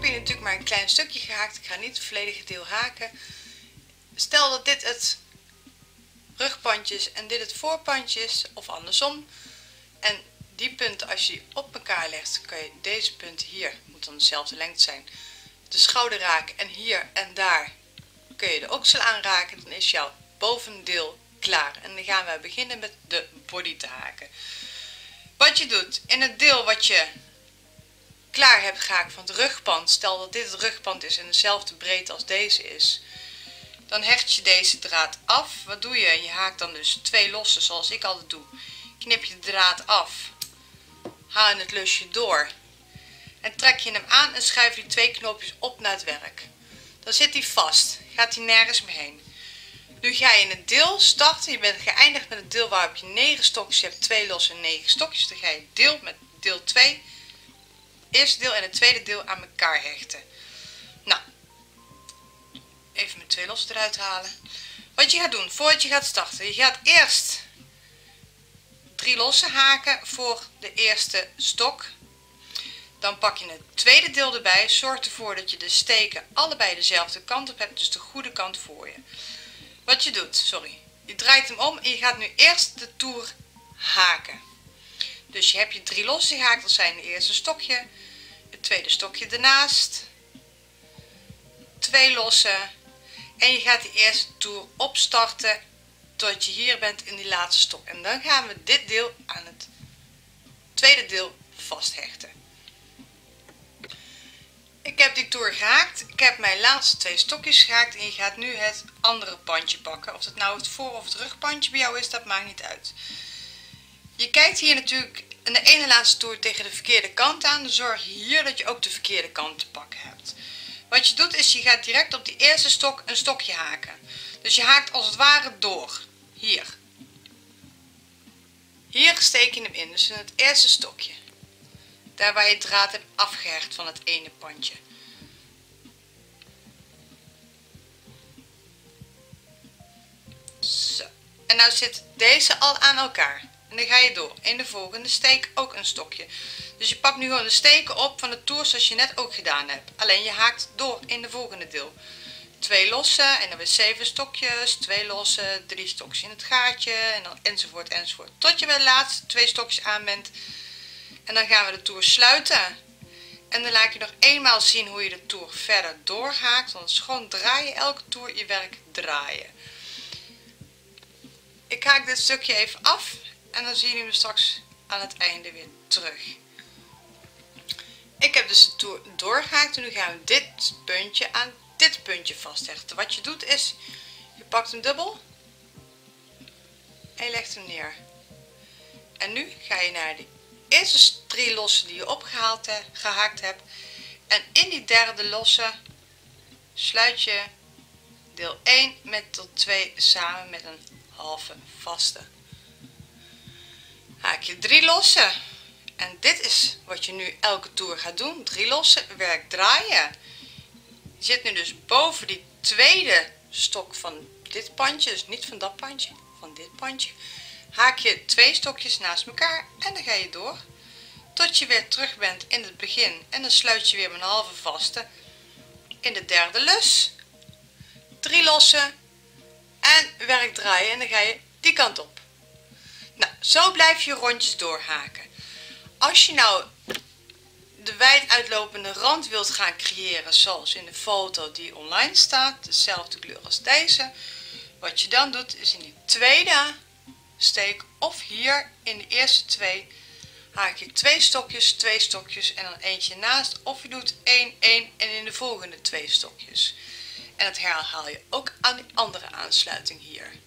heb hier natuurlijk maar een klein stukje gehaakt. Ik ga niet het volledige deel haken. Stel dat dit het rugpandje is en dit het voorpandje is, of andersom. En die punten, als je die op elkaar legt, kan je deze punten hier, moet dan dezelfde lengte zijn, de schouder raken. En hier en daar kun je de oksel aanraken. Dan is jouw bovendeel klaar. En dan gaan we beginnen met de body te haken. Wat je doet, in het deel wat je klaar hebt gehaakt van het rugpand, stel dat dit het rugpand is en dezelfde breedte als deze is, dan hecht je deze draad af. Wat doe je? Je haakt dan dus twee lossen, zoals ik altijd doe. Knip je de draad af, haal het lusje door en trek je hem aan en schuif je die twee knoopjes op naar het werk. Dan zit hij vast, gaat hij nergens meer heen. Nu ga je in het deel starten. Je bent geëindigd met het deel waarop je 9 stokjes hebt, 2 losse en 9 stokjes. Dan ga je het deel met deel 2, eerste deel en het tweede deel aan elkaar hechten. Nou, even mijn 2 lossen eruit halen. Wat je gaat doen voordat je gaat starten, je gaat eerst 3 lossen haken voor de eerste stok. Dan pak je het tweede deel erbij. Zorg ervoor dat je de steken allebei dezelfde kant op hebt, dus de goede kant voor je. Wat je doet, je draait hem om en je gaat nu eerst de toer haken. Dus je hebt je 3 lossen gehaakt, dat zijn het eerste stokje, het tweede stokje ernaast, 2 lossen en je gaat die eerste toer opstarten tot je hier bent in die laatste stok. En dan gaan we dit deel aan het tweede deel vasthechten. Ik heb die toer gehaakt, ik heb mijn laatste 2 stokjes gehaakt en je gaat nu het andere pandje pakken. Of het nou het voor- of het rugpandje bij jou is, dat maakt niet uit. Je kijkt hier natuurlijk in de ene laatste toer tegen de verkeerde kant aan, dus zorg hier dat je ook de verkeerde kant te pakken hebt. Wat je doet is, je gaat direct op die eerste stok een stokje haken. Dus je haakt als het ware door, hier. Hier steek je hem in, dus in het eerste stokje. Daar waar je draad hebt afgehecht van het ene pandje. Zo. En nou zit deze al aan elkaar. En dan ga je door. In de volgende steek ook een stokje. Dus je pakt nu gewoon de steken op van de toer zoals je net ook gedaan hebt. Alleen je haakt door in de volgende deel. 2 lossen en dan weer 7 stokjes. 2 lossen, 3 stokjes in het gaatje. En dan enzovoort enzovoort. Tot je bij de laatste 2 stokjes aan bent. En dan gaan we de toer sluiten. En dan laat ik je nog eenmaal zien hoe je de toer verder doorhaakt. Want het is gewoon draaien, elke toer je werk draaien. Ik haak dit stukje even af. En dan zien jullie me straks aan het einde weer terug. Ik heb dus de toer doorgehaakt. En nu gaan we dit puntje aan dit puntje vasthechten. Wat je doet is, je pakt hem dubbel. En je legt hem neer. En nu ga je naar die eerste 3 lossen die je gehaakt hebt. En in die derde losse sluit je deel 1 met deel 2 samen met een halve vaste. Haak je 3 lossen. En dit is wat je nu elke toer gaat doen. 3 lossen, werk draaien. Je zit nu dus boven die tweede stok van dit pandje. Dus niet van dat pandje, van dit pandje. Haak je 2 stokjes naast elkaar en dan ga je door. Tot je weer terug bent in het begin. En dan sluit je weer met een halve vaste in de derde lus. 3 lossen en werk draaien en dan ga je die kant op. Nou, zo blijf je rondjes doorhaken. Als je nou de wijd uitlopende rand wilt gaan creëren zoals in de foto die online staat, dezelfde kleur als deze. Wat je dan doet is in die tweede steek of hier in de eerste 2 haak je 2 stokjes en dan eentje naast, of je doet 1, 1 en in de volgende 2 stokjes. En dat herhaal je ook aan die andere aansluiting hier.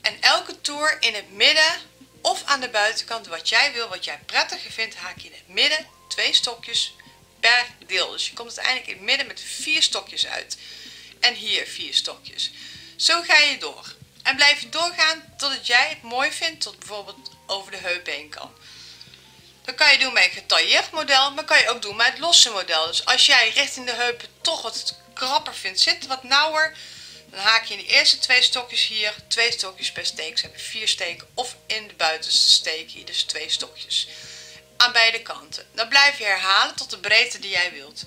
En elke toer in het midden of aan de buitenkant, wat jij wil, wat jij prettiger vindt, haak je in het midden 2 stokjes per deel. Dus je komt uiteindelijk in het midden met 4 stokjes uit. En hier 4 stokjes. Zo ga je door. En blijf je doorgaan totdat jij het mooi vindt, tot bijvoorbeeld over de heup heen kan. Dat kan je doen met een getailleerd model, maar kan je ook doen met het losse model. Dus als jij richting de heupen toch wat krapper vindt zitten, wat nauwer, dan haak je in de eerste 2 stokjes hier, 2 stokjes per steek. Dus heb je 4 steken, of in de buitenste steek hier, dus 2 stokjes. Aan beide kanten. Dan blijf je herhalen tot de breedte die jij wilt.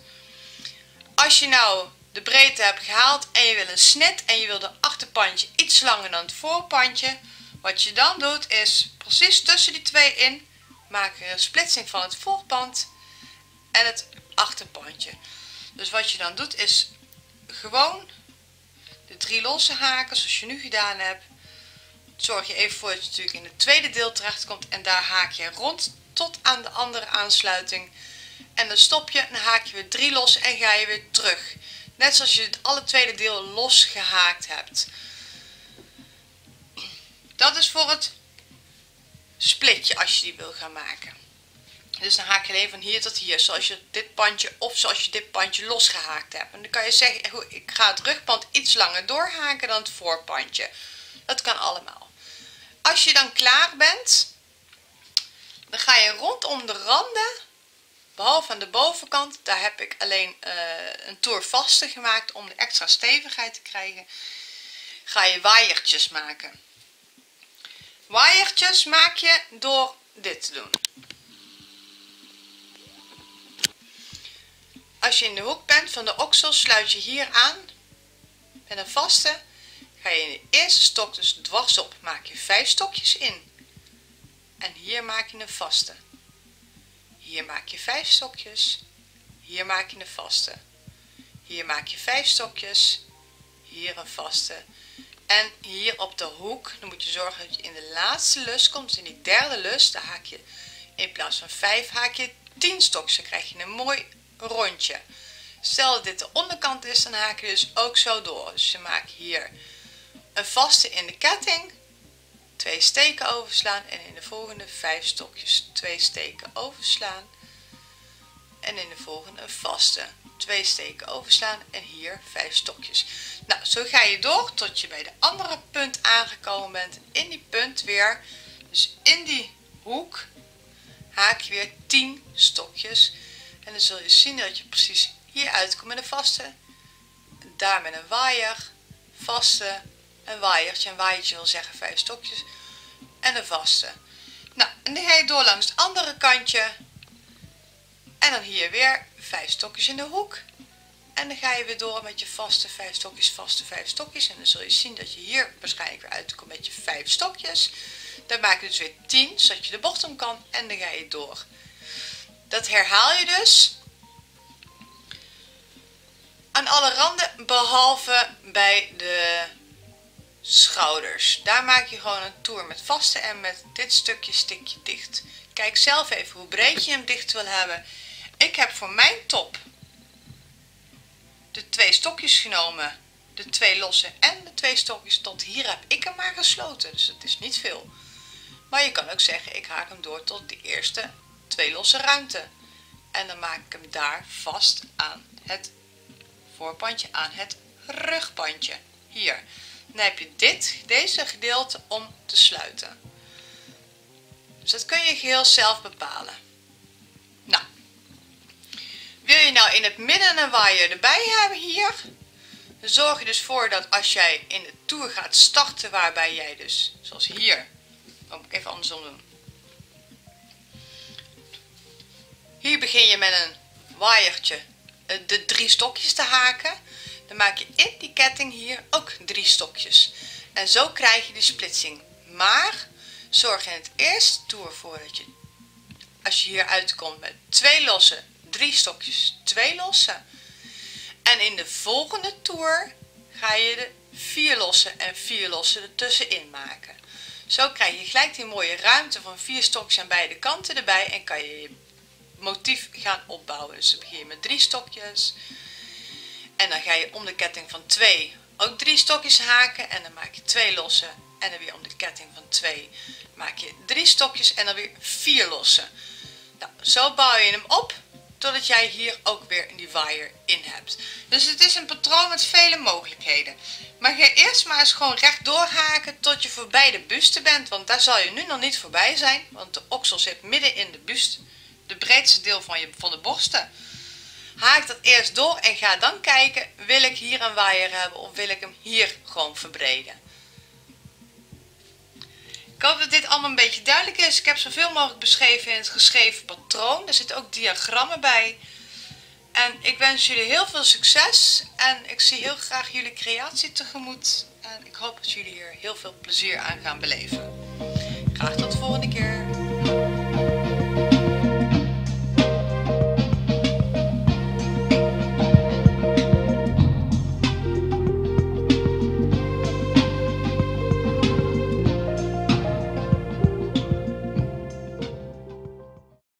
Als je nou de breedte hebt gehaald en je wil een snit en je wil de achterpandje iets langer dan het voorpandje, wat je dan doet is precies tussen die twee in, maak er een splitsing van het voorpand en het achterpandje. Dus wat je dan doet is gewoon de 3 losse haken zoals je nu gedaan hebt. Zorg je even voor dat je natuurlijk in het tweede deel terecht komt en daar haak je rond tot aan de andere aansluiting. En dan stop je en dan haak je weer 3 los en ga je weer terug. Net zoals je het alle tweede deel los gehaakt hebt. Dat is voor het splitje als je die wil gaan maken. Dus dan haak je alleen van hier tot hier, zoals je dit pandje of zoals je dit pandje losgehaakt hebt. En dan kan je zeggen, ik ga het rugpand iets langer doorhaken dan het voorpandje. Dat kan allemaal. Als je dan klaar bent, dan ga je rondom de randen, behalve aan de bovenkant, daar heb ik alleen een toer vaste gemaakt om de extra stevigheid te krijgen, ga je waaiertjes maken. Waaiertjes maak je door dit te doen. Als je in de hoek bent van de oksel, sluit je hier aan met een vaste. Ga je in de eerste stok dus dwars op, maak je 5 stokjes in. En hier maak je een vaste. Hier maak je 5 stokjes. Hier maak je een vaste. Hier maak je 5 stokjes. Hier een vaste. En hier op de hoek, dan moet je zorgen dat je in de laatste lus komt. In die derde lus, daar haak je in plaats van 5, haak je 10 stokjes. Dan krijg je een mooi rondje. Stel dat dit de onderkant is, dan haak je dus ook zo door. Dus je maakt hier een vaste in de ketting, 2 steken overslaan en in de volgende 5 stokjes, 2 steken overslaan en in de volgende een vaste, 2 steken overslaan en hier 5 stokjes. Nou, zo ga je door tot je bij de andere punt aangekomen bent. In die punt weer, dus in die hoek, haak je weer 10 stokjes en dan zul je zien dat je precies hier uitkomt met een vaste, daar met een waaier, vaste, een waaiertje wil zeggen 5 stokjes en een vaste. Nou, en dan ga je door langs het andere kantje en dan hier weer 5 stokjes in de hoek en dan ga je weer door met je vaste 5 stokjes, vaste 5 stokjes en dan zul je zien dat je hier waarschijnlijk weer uitkomt met je 5 stokjes. Dan maak je dus weer 10 zodat je de bocht om kan en dan ga je door. Dat herhaal je dus aan alle randen behalve bij de schouders. Daar maak je gewoon een toer met vaste en met dit stukje stik je dicht. Kijk zelf even hoe breed je hem dicht wil hebben. Ik heb voor mijn top de 2 stokjes genomen, de 2 losse en de 2 stokjes. Tot hier heb ik hem maar gesloten, dus het is niet veel. Maar je kan ook zeggen, ik haak hem door tot de eerste 2 losse ruimte. En dan maak ik hem daar vast aan het voorpandje, aan het rugpandje. Hier. Dan heb je deze gedeelte om te sluiten. Dus dat kun je geheel zelf bepalen. Nou, wil je nou in het midden een waaier erbij hebben hier, dan zorg je dus voor dat als jij in de toer gaat starten, waarbij jij dus, zoals hier, dan moet ik even andersom doen. Hier begin je met een waaiertje de 3 stokjes te haken. Dan maak je in die ketting hier ook 3 stokjes. En zo krijg je die splitsing. Maar zorg in het eerste toer voor dat je, als je hier uitkomt met 2 losse, 3 stokjes, 2 losse. En in de volgende toer ga je de 4 losse en 4 losse ertussenin maken. Zo krijg je gelijk die mooie ruimte van 4 stokjes aan beide kanten erbij. En kan je je motief gaan opbouwen. Dus dan begin je met 3 stokjes. En dan ga je om de ketting van 2 ook 3 stokjes haken en dan maak je 2 losse. En dan weer om de ketting van 2 maak je 3 stokjes en dan weer 4 losse. Nou, zo bouw je hem op totdat jij hier ook weer in die waaier in hebt. Dus het is een patroon met vele mogelijkheden. Maar ga eerst maar eens gewoon rechtdoor haken tot je voorbij de buste bent. Want daar zal je nu nog niet voorbij zijn, want de oksel zit midden in de buste. De breedste deel van de borsten. Haak dat eerst door en ga dan kijken, wil ik hier een waaier hebben of wil ik hem hier gewoon verbreden. Ik hoop dat dit allemaal een beetje duidelijk is. Ik heb zoveel mogelijk beschreven in het geschreven patroon. Er zitten ook diagrammen bij. En ik wens jullie heel veel succes en ik zie heel graag jullie creatie tegemoet. En ik hoop dat jullie hier heel veel plezier aan gaan beleven. Graag tot de volgende keer.